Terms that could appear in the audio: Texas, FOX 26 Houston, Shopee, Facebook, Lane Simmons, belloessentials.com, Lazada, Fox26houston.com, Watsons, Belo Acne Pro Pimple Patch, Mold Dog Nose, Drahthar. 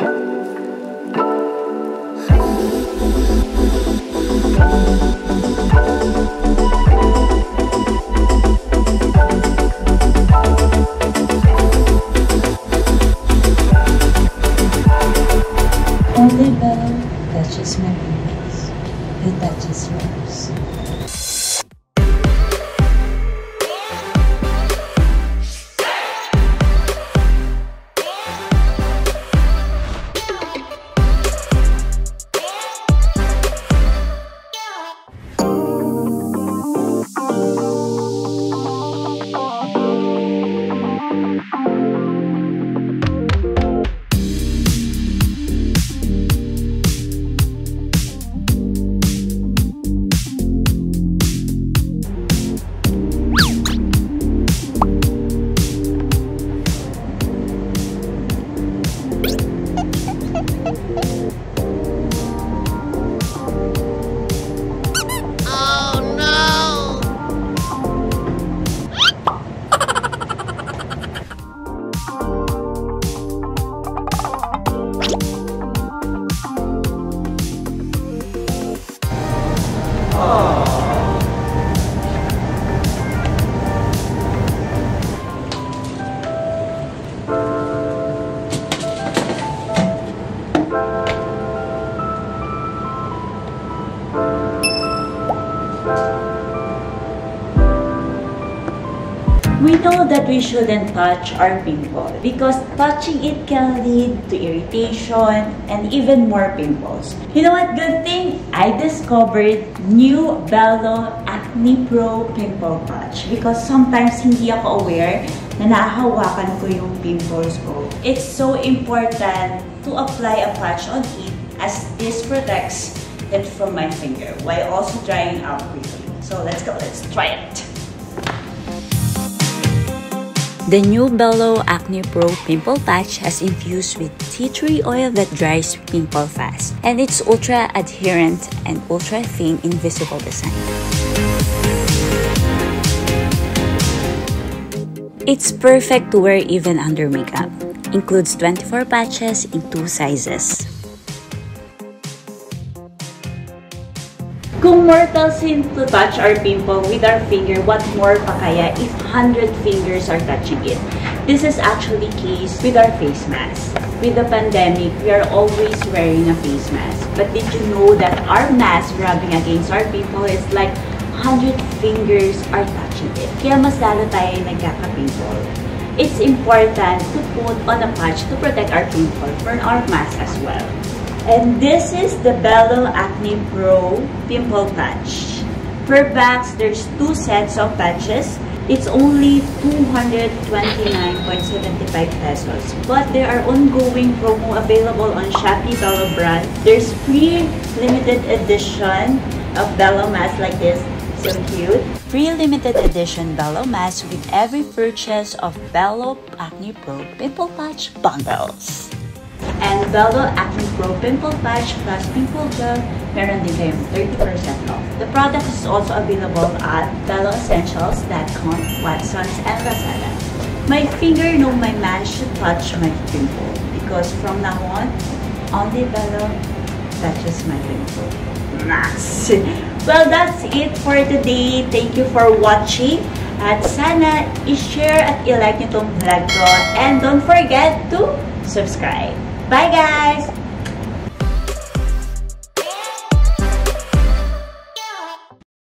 Only Belo touches my pimples. He touches yours. We know that we shouldn't touch our pimple because touching it can lead to irritation and even more pimples. You know what? Good thing I discovered new Belo Acne Pro Pimple Patch because sometimes hindi ako aware na nahahawakan ko yung pimples ko. It's so important to apply a patch on it as this protects it from my finger while also drying out quickly. So let's go, let's try it. The new Belo Acne Pro Pimple Patch has infused with tea tree oil that dries pimple fast, and it's ultra adherent and ultra thin invisible design. It's perfect to wear even under makeup. Includes 24 patches in 2 sizes. Kung mortal sin to touch our pimple with our finger, what more pa kaya if 100 fingers are touching it? This is actually case with our face mask. With the pandemic, we are always wearing a face mask. But did you know that our mask rubbing against our pimple is like 100 fingers are touching it? Kaya mas lalo tayo nagkaka-pimple. It's important to put on a patch to protect our pimple for our mask as well. And this is the Belo Acne Pro Pimple Patch. Per box, there's 2 sets of patches. It's only 229.75 pesos. But there are ongoing promo available on Shopee Belo brand. There's free limited edition of Belo mask like this. So cute. Free limited edition Belo mask with every purchase of Belo Acne Pro Pimple Patch bundles. And Belo Acne Pro Pimple Patch plus Pimple Gel, meron din kayong 30% off. The product is also available at belloessentials.com, Watsons, and Lazada. My finger, no, my man should touch my pimple because from now on, only Belo touches my pimple. Nice! Well, that's it for today. Thank you for watching. At sana, i-share at i-like nyo tong vlog ko. And don't forget to subscribe. Bye guys!